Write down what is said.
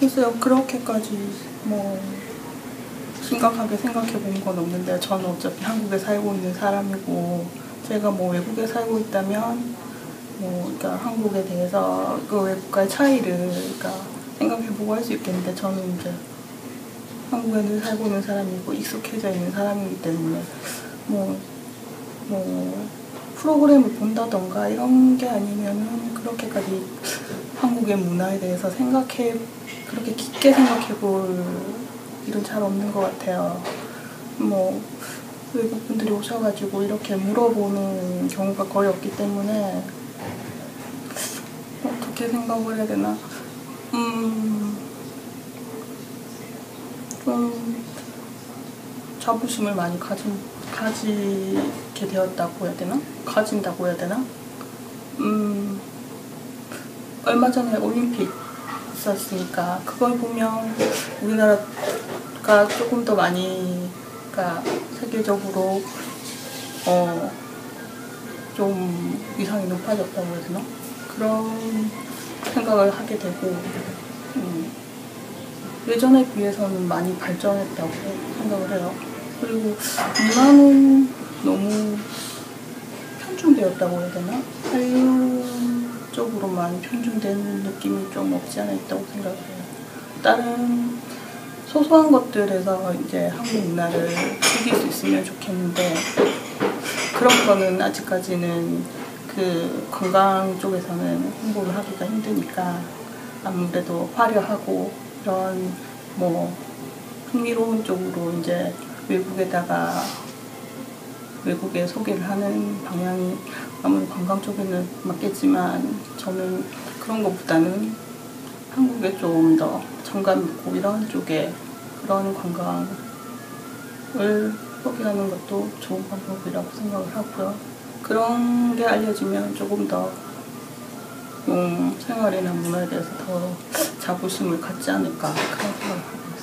글쎄요, 그렇게까지 뭐 심각하게 생각해 본 건 없는데, 저는 어차피 한국에 살고 있는 사람이고, 제가 뭐 외국에 살고 있다면 뭐 그러니까 한국에 대해서 그 외국과의 차이를 그러니까 생각해보고 할 수 있겠는데, 저는 이제 한국에는 살고 있는 사람이고 익숙해져 있는 사람이기 때문에 뭐 프로그램을 본다던가 이런 게 아니면은 그렇게까지 한국의 문화에 대해서 그렇게 깊게 생각해볼 일은 잘 없는 것 같아요. 뭐 외국분들이 오셔가지고 이렇게 물어보는 경우가 거의 없기 때문에 어떻게 생각을 해야 되나? 좀 자부심을 많이 가지게 되었다고 해야 되나? 가진다고 해야 되나? 얼마 전에 올림픽 있었으니까 그걸 보면 우리나라가 조금 더 많이 그러니까 세계적으로 좀 위상이 높아졌다고 해야 되나? 그런 생각을 하게 되고 예전에 비해서는 많이 발전했다고 생각을 해요. 그리고 문화는 너무 편중되었다고 해야 되나? 한류 쪽으로만 편중된 느낌이 좀 없지 않아 있다고 생각해요. 다른 소소한 것들에서 이제 한국 문화를 즐길 수 있으면 좋겠는데, 그런 거는 아직까지는 그 관광 쪽에서는 홍보를 하기가 힘드니까 아무래도 화려하고 이런 뭐 흥미로운 쪽으로 이제 외국에 소개를 하는 방향이 아무리 관광 쪽에는 맞겠지만, 저는 그런 것보다는 한국에 좀 더 정감 있고 이런 쪽에 그런 관광을 포기하는 것도 좋은 방법이라고 생각을 하고요. 그런 게 알려지면 조금 더 생활이나 문화에 대해서 더 자부심을 갖지 않을까 그런 생각을 합니다.